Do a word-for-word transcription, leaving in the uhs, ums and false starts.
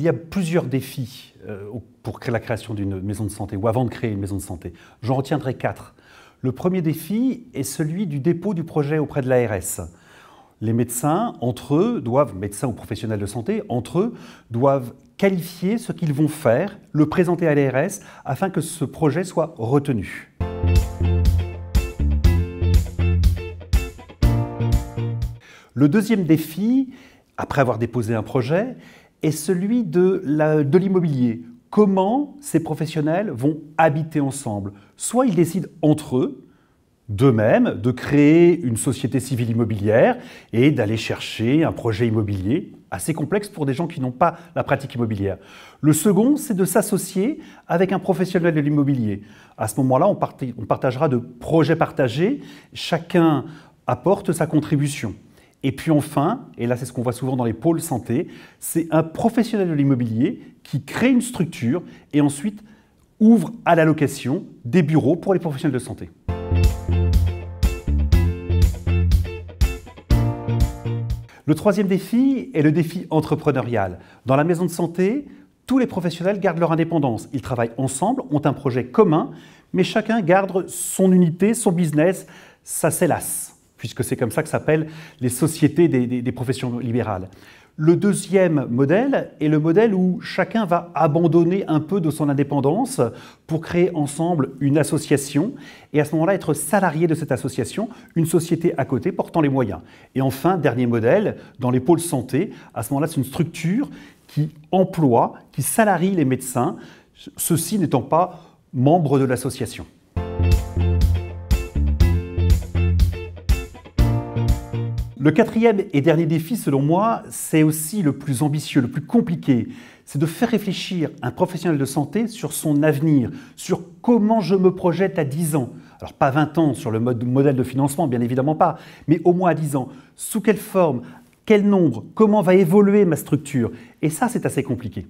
il y a plusieurs défis pour la création d'une maison de santé, ou avant de créer une maison de santé. J'en retiendrai quatre. Le premier défi est celui du dépôt du projet auprès de l'A R S. Les médecins, entre eux, doivent, médecins ou professionnels de santé, entre eux, doivent qualifier ce qu'ils vont faire, le présenter à l'A R S, afin que ce projet soit retenu. Le deuxième défi, après avoir déposé un projet, est celui de l'immobilier. Comment ces professionnels vont habiter ensemble? Soit ils décident entre eux, d'eux-mêmes, de créer une société civile immobilière et d'aller chercher un projet immobilier assez complexe pour des gens qui n'ont pas la pratique immobilière. Le second, c'est de s'associer avec un professionnel de l'immobilier. À ce moment-là, on partagera de projets partagés, chacun apporte sa contribution. Et puis enfin, et là c'est ce qu'on voit souvent dans les pôles santé, c'est un professionnel de l'immobilier qui crée une structure et ensuite ouvre à la location des bureaux pour les professionnels de santé. Le troisième défi est le défi entrepreneurial. Dans la maison de santé, tous les professionnels gardent leur indépendance. Ils travaillent ensemble, ont un projet commun, mais chacun garde son unité, son business, sa SELAS, puisque c'est comme ça que s'appellent les sociétés des, des, des professions libérales. Le deuxième modèle est le modèle où chacun va abandonner un peu de son indépendance pour créer ensemble une association et à ce moment-là être salarié de cette association, une société à côté portant les moyens. Et enfin, dernier modèle, dans les pôles santé, à ce moment-là c'est une structure qui emploie, qui salarie les médecins, ceux-ci n'étant pas membres de l'association. Le quatrième et dernier défi, selon moi, c'est aussi le plus ambitieux, le plus compliqué. C'est de faire réfléchir un professionnel de santé sur son avenir, sur comment je me projette à dix ans. Alors pas vingt ans sur le mode, modèle de financement, bien évidemment pas, mais au moins à dix ans. Sous quelle forme, quel nombre, comment va évoluer ma structure? Et ça, c'est assez compliqué.